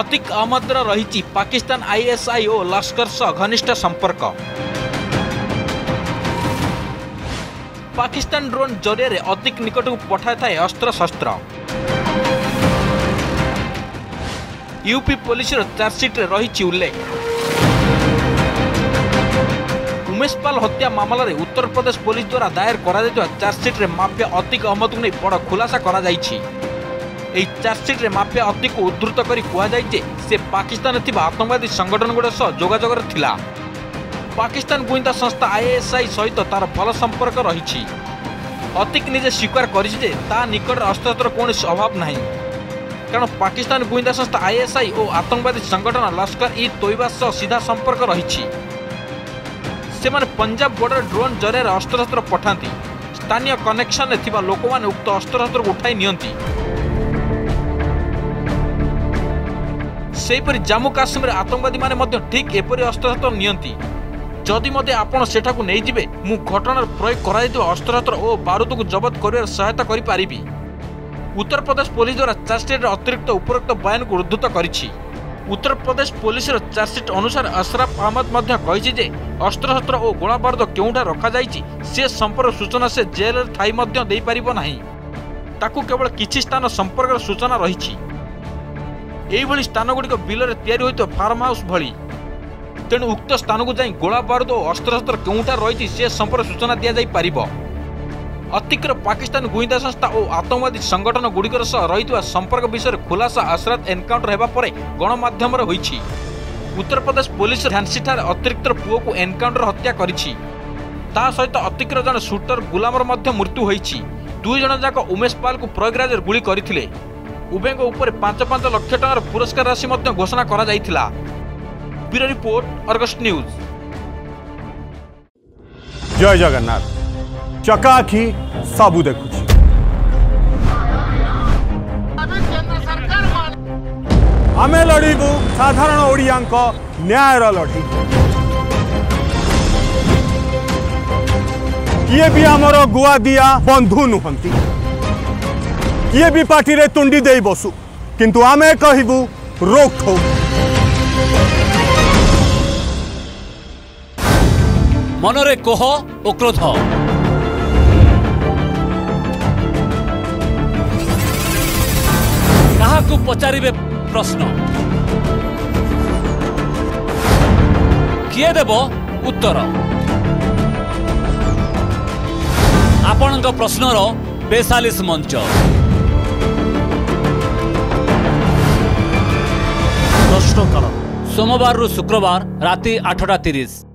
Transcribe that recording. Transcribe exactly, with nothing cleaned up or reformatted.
अतिक अहमद रही Pakistan I S I और लश्कर सह घनिष्ठ संपर्क। पाकिस्तान ड्रोन जरिए अतिक निकट को पठाई था अस्त्रशस्त्र। यूपी पुलिस चार्जसीट में रही उल्लेख। उमेश पाल हत्या मामलें उत्तर प्रदेश पुलिस द्वारा दायर कर चार्जसीट में माफिया अतिक अहमद को नहीं बड़ा खुलासा कर चार्जसीट में माफिया अतिक को उद्धृत कर पाकिस्तान आतंकवादी संगठन गुड़ सह जोगाजोग थिला। पाकिस्तान गुइंदा संस्था आई एस आई सहित तार भल संपर्क रही। अतिक निजे स्वीकार कर निकट अस्त्रशस्त्र कौन अभाव ना, कारण पाकिस्तान गुइंदा संस्था आई एस आई और आतंकवादी संगठन लश्कर ई तोयबा सह सीधा संपर्क रही। सेमाने पंजाब बॉर्डर ड्रोन जरिए अस्त्रशस्त्र पठाती। स्थानीय कनेक्शन थिबा लोकमाने उक्त अस्त्रशस्त्र को उठाई नियंती। सेपरि जम्मू काश्मीर आतंकवादी माने मध्य ठीक एपरि अस्त्रशस्त्र नियंती। जदि मते आपण सेठाकु नै जिबे मु घटनार प्रयोग कराइदिबा अस्त्रशस्त्र और बारूद को जब्त करबार सहायता करि पारिबी। उत्तर प्रदेश पुलिस द्वारा चार्जसीट अतिरिक्त उपरोक्त बयान को उद्धृत करिछि। उत्तर प्रदेश पुलिस चार्जसीट अनुसार अशरफ अहमद अस्त्रशस्त्र और गोला बारूद क्योंठा रखा से संपर्क सूचना से जेल थाई दे पारिबो नाही। ताकु केवल किछि स्थान संपर्क सूचना रही। स्थानगुड़िक बिल या फार्म हाउस भली, तेणु उक्त स्थान को जाई गोला बारूद और अस्त्रशस्त्र क्योंठा रही से संपर्क सूचना दिया जाई पारिबो। अतिक्र पाकिस्तान गुइंदा संस्था और आतंकवादी संगठन गुड़िकर सह रही संपर्क विषय खुलासा आश्रत एनकाउंटर होगा पर गणमाध्यम हो। उत्तर प्रदेश पुलिस झांसी ठार अतिरिक्त पुओ को एनकाउंटर हत्या करी। ता सहित अतिक्र जन सुटर गुलामर मध्य मृत्यु होई। दुई जन जाक उमेश पाल को प्रयागराज गुली करथिले। उभयक उपर पांच पांच लाख टंकार पुरस्कार राशि घोषणा करा जायथिला। Bureau report Argus news. जय जगन्नाथ। चकाखी सबू देखु आमे लड़ू साधारण ओडिया न्याय लड़ी किए भी आमर गुआ दिया बंधु नुहंती, किए भी पार्टी रे तुंडी दे बसु किंतु आमे कहबू रोक ठोक। मनरे कोह और क्रोध को पचारे प्रश्न किए देव उत्तर। आपण प्रश्नर बेसालीस मंच प्रश्नकाल सोमवार रु शुक्रवार राति आठटा तीस।